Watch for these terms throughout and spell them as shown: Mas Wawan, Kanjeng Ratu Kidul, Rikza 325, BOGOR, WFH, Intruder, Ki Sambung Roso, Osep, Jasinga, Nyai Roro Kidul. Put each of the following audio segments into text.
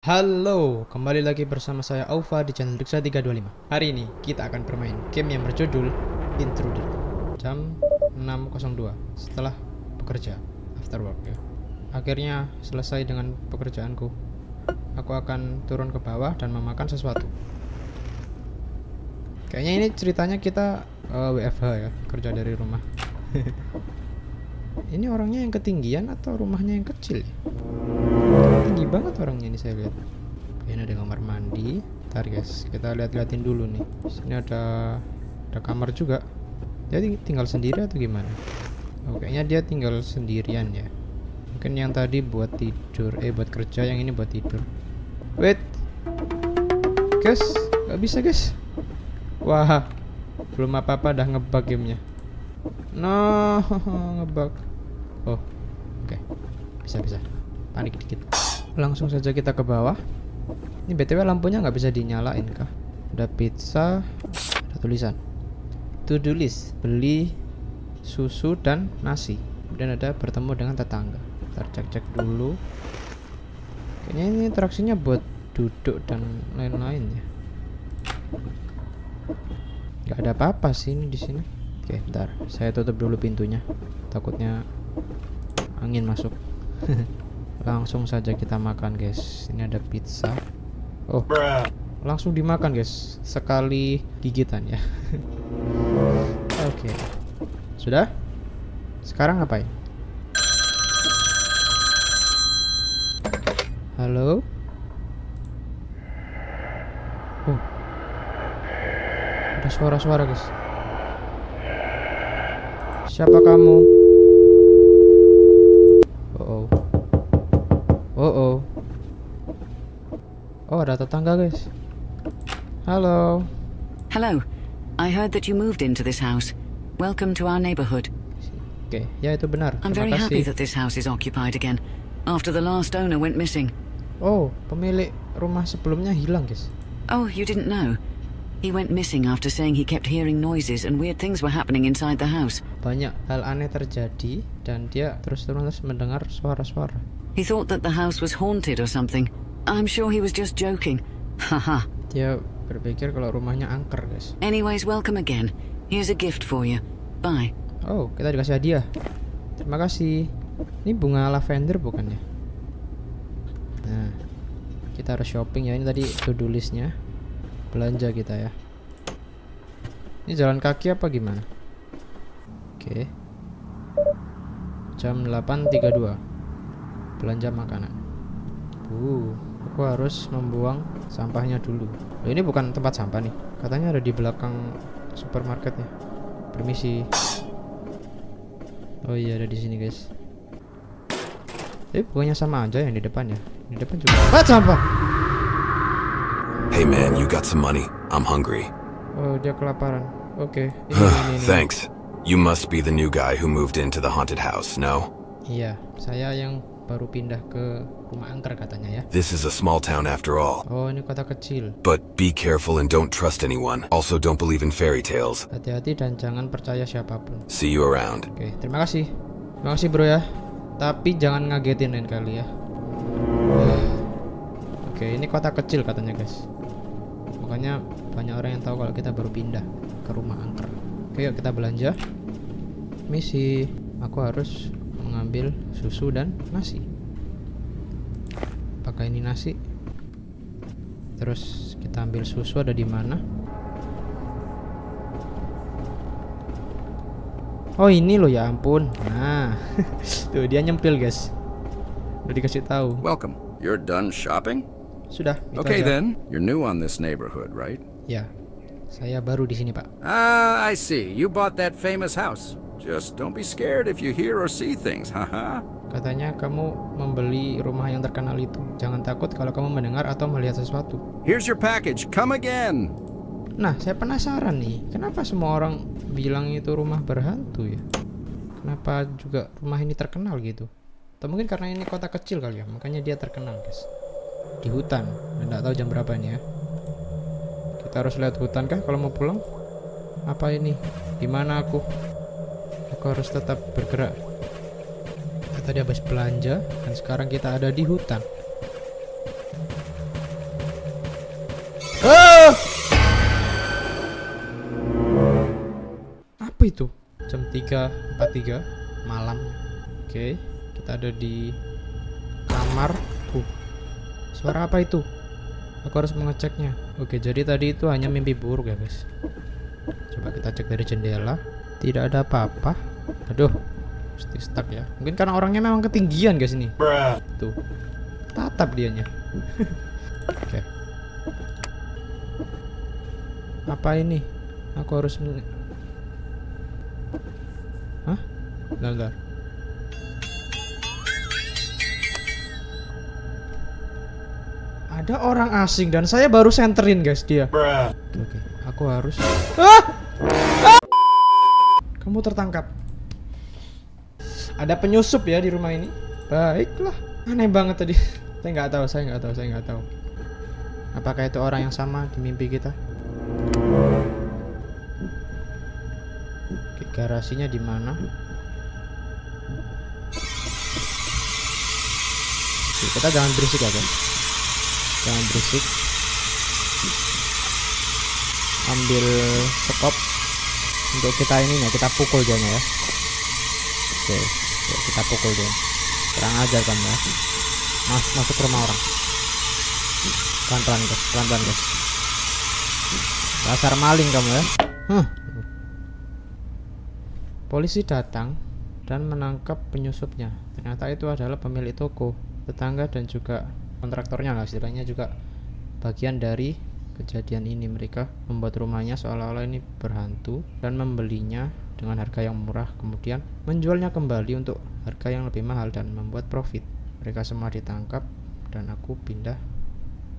Halo, kembali lagi bersama saya Aufa di channel Rikza 325. Hari ini kita akan bermain game yang berjudul Intruder. Jam 6.02 setelah bekerja, after work ya. Akhirnya selesai dengan pekerjaanku. Aku akan turun ke bawah dan memakan sesuatu. Kayaknya ini ceritanya kita WFH ya, kerja dari rumah. Ini orangnya yang ketinggian atau rumahnya yang kecil? Tinggi banget orangnya ini saya lihat. Ini ada kamar mandi. Ntar guys, kita lihat-lihatin dulu nih. Sini ada kamar juga. Jadi tinggal sendiri atau gimana? Oh, kayaknya dia tinggal sendirian ya. Mungkin yang tadi buat tidur, buat kerja, yang ini buat tidur. Wait, guys, nggak bisa guys. Wah, belum apa-apa dah ngebug gamenya. No, ngebug. Oh, oke, bisa. Panik dikit. Langsung saja kita ke bawah. Ini BTW lampunya nggak bisa dinyalain kah? Ada pizza, ada tulisan to-do list, beli susu dan nasi. Kemudian ada bertemu dengan tetangga. Ntar cek dulu. Kayaknya ini interaksinya buat duduk dan lain-lain ya. Nggak ada apa-apa sih ini di sini. Oke, bentar. Saya tutup dulu pintunya. Takutnya angin masuk. Langsung saja kita makan guys. Ini ada pizza. Oh, langsung dimakan guys, sekali gigitan ya. Oke, sudah. Sekarang ngapain? Halo. Oh, ada suara-suara guys. Siapa kamu? Oh, ada tetangga guys. Halo. Hello. I heard that you moved into this house. Welcome to our neighborhood. Oke, ya itu benar. I'm very happy that this house is occupied again after the last owner went missing. Oh, pemilik rumah sebelumnya hilang guys. Oh, you didn't know. He went missing after saying he kept hearing noises and weird things were happening inside the house. Banyak hal aneh terjadi dan dia terus-menerus mendengar suara-suara. He thought that the house was haunted or something. I'm sure he was just joking. Haha. Dia berpikir kalau rumahnya angker, guys. Anyways, welcome again. Here's a gift for you. Bye. Oh, kita dikasih hadiah. Terima kasih. Ini bunga lavender bukannya? Nah, kita harus shopping ya. Ini tadi to-do listnya. Belanja kita ya. Ini jalan kaki apa gimana? Oke. Jam 8.32. Belanja makanan. Aku harus membuang sampahnya dulu. Loh, ini bukan tempat sampah nih. Katanya ada di belakang supermarketnya. Permisi. Oh iya, ada di sini guys. Tapi bukannya sama aja yang di depan ya? Di depan juga. Ah, sampah. Hey man, you got some money? I'm hungry. Oh, dia kelaparan. Oke. Ini. Thanks. You must be the new guy who moved into the haunted house, no? Iya, saya yang baru pindah ke rumah angker katanya ya. This is a small town after all. Oh, ini kota kecil. But be careful and don't trust anyone. Also don't believe in fairy tales. Hati-hati dan jangan percaya siapapun. See you around. Oke, terima kasih. Terima kasih bro ya. Tapi jangan ngagetin lain kali ya. Oke, ini kota kecil katanya guys. Makanya banyak orang yang tahu kalau kita baru pindah ke rumah angker. Oke, yuk kita belanja. Misi, aku harus mengambil susu dan nasi. Pakai ini nasi. Terus kita ambil susu ada di mana? Oh ini loh, ya ampun. Nah, tuh dia nyempil guys. Udah dikasih tahu. Welcome. You're done shopping? Sudah. Okay then. You're new on this neighborhood, right? Ya, saya baru di sini pak. I see. You bought that famous house. Just don't be scared if you hear or see things, haha. Katanya kamu membeli rumah yang terkenal itu. Jangan takut kalau kamu mendengar atau melihat sesuatu. Here's your package. Come again. Nah, saya penasaran nih. Kenapa semua orang bilang itu rumah berhantu ya? Kenapa juga rumah ini terkenal gitu? Atau mungkin karena ini kota kecil kali ya, makanya dia terkenal, guys. Di hutan. Nggak tahu jam berapa nih ya. Kita harus lihat hutan kah kalau mau pulang? Apa ini? Gimana aku? Aku harus tetap bergerak. Kita tadi habis belanja dan sekarang kita ada di hutan. jam 3:43 malam. Oke, kita ada di kamar. Suara apa itu? Aku harus mengeceknya. Oke, jadi tadi itu hanya mimpi buruk ya guys. Coba kita cek dari jendela. Tidak ada apa-apa. Aduh, mesti stuck ya. Mungkin karena orangnya memang ketinggian guys ini. Tuh, tatap dianya. Oke. Apa ini? Aku harus... Hah? Bentar. Ada orang asing dan saya baru senterin guys dia. Oke, aku harus... Ah! Ah! Kamu tertangkap. Ada penyusup ya di rumah ini. Baiklah. Aneh banget tadi. Saya nggak tahu. Apakah itu orang yang sama di mimpi kita? Oke, garasinya di mana? Oke, kita jangan berisik ya, guys. Jangan berisik. Ambil sekop untuk kita ininya, kita pukul dia ya. Oke, kita pukul dia. Kurang ajar kamu ya. Masuk ke rumah orang. Pelan-pelan guys, pelan-pelan guys. Dasar maling kamu ya. Polisi datang dan menangkap penyusupnya. Ternyata itu adalah pemilik toko, tetangga dan juga kontraktornya lah, istilahnya juga bagian dari kejadian ini. Mereka membuat rumahnya seolah-olah ini berhantu dan membelinya dengan harga yang murah, kemudian menjualnya kembali untuk harga yang lebih mahal dan membuat profit. Mereka semua ditangkap dan aku pindah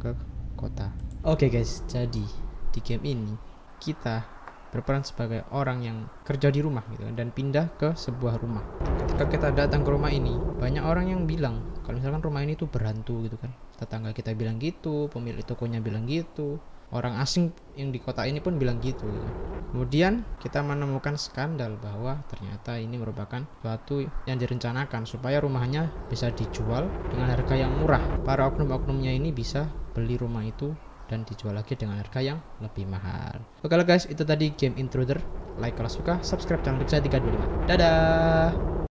ke kota. Oke guys, jadi di game ini kita berperan sebagai orang yang kerja di rumah gitu dan pindah ke sebuah rumah. Ketika kita datang ke rumah ini, banyak orang yang bilang kalau misalkan rumah ini tuh berhantu gitu kan. Tetangga kita bilang gitu, pemilik tokonya bilang gitu, orang asing yang di kota ini pun bilang gitu gitu kan. Kemudian kita menemukan skandal bahwa ternyata ini merupakan suatu yang direncanakan supaya rumahnya bisa dijual dengan harga yang murah. Para oknum-oknumnya ini bisa beli rumah itu dan dijual lagi dengan harga yang lebih mahal. Oke lah guys, itu tadi game Intruder. Like kalau suka, subscribe channel Rikza 325. Dadah!